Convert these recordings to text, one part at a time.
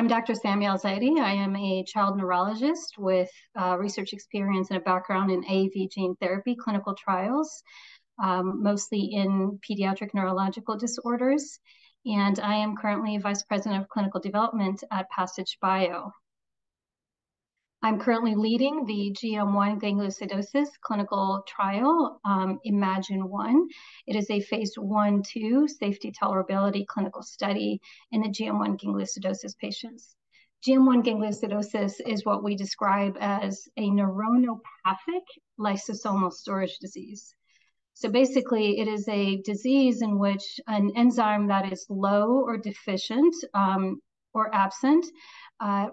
I'm Dr. Samiah Al-Zaidy. I am a child neurologist with research experience and a background in AV gene therapy clinical trials, mostly in pediatric neurological disorders. And I am currently Vice President of Clinical Development at Passage Bio. I'm currently leading the GM1 gangliosidosis clinical trial, IMAGINE-1. It is a phase 1-2 safety tolerability clinical study in the GM1 gangliosidosis patients. GM1 gangliosidosis is what we describe as a neuronopathic lysosomal storage disease. So basically, it is a disease in which an enzyme that is low or deficient or absent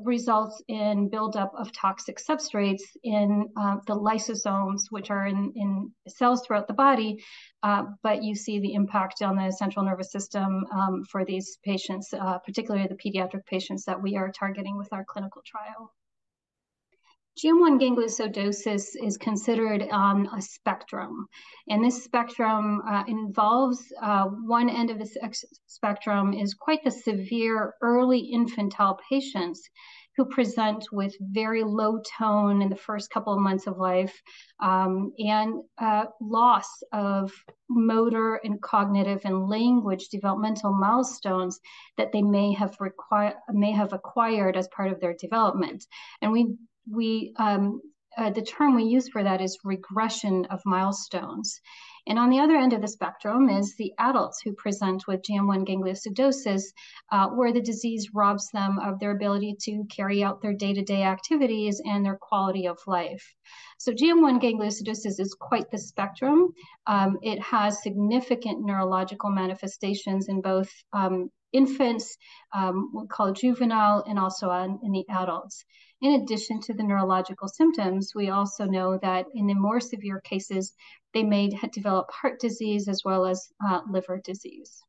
results in buildup of toxic substrates in the lysosomes, which are in cells throughout the body, but you see the impact on the central nervous system for these patients, particularly the pediatric patients that we are targeting with our clinical trial. GM1 gangliosidosis is considered on a spectrum, and this spectrum involves one end of this spectrum is quite the severe early infantile patients who present with very low tone in the first couple of months of life and loss of motor and cognitive and language developmental milestones that they may have acquired as part of their development. And the term we use for that is regression of milestones. And on the other end of the spectrum is the adults who present with GM1 gangliosidosis, where the disease robs them of their ability to carry out their day-to-day activities and their quality of life. So GM1 gangliosidosis is quite the spectrum. It has significant neurological manifestations in both infants, we call juvenile, and also in the adults. In addition to the neurological symptoms, we also know that in the more severe cases, they may develop heart disease as well as liver disease.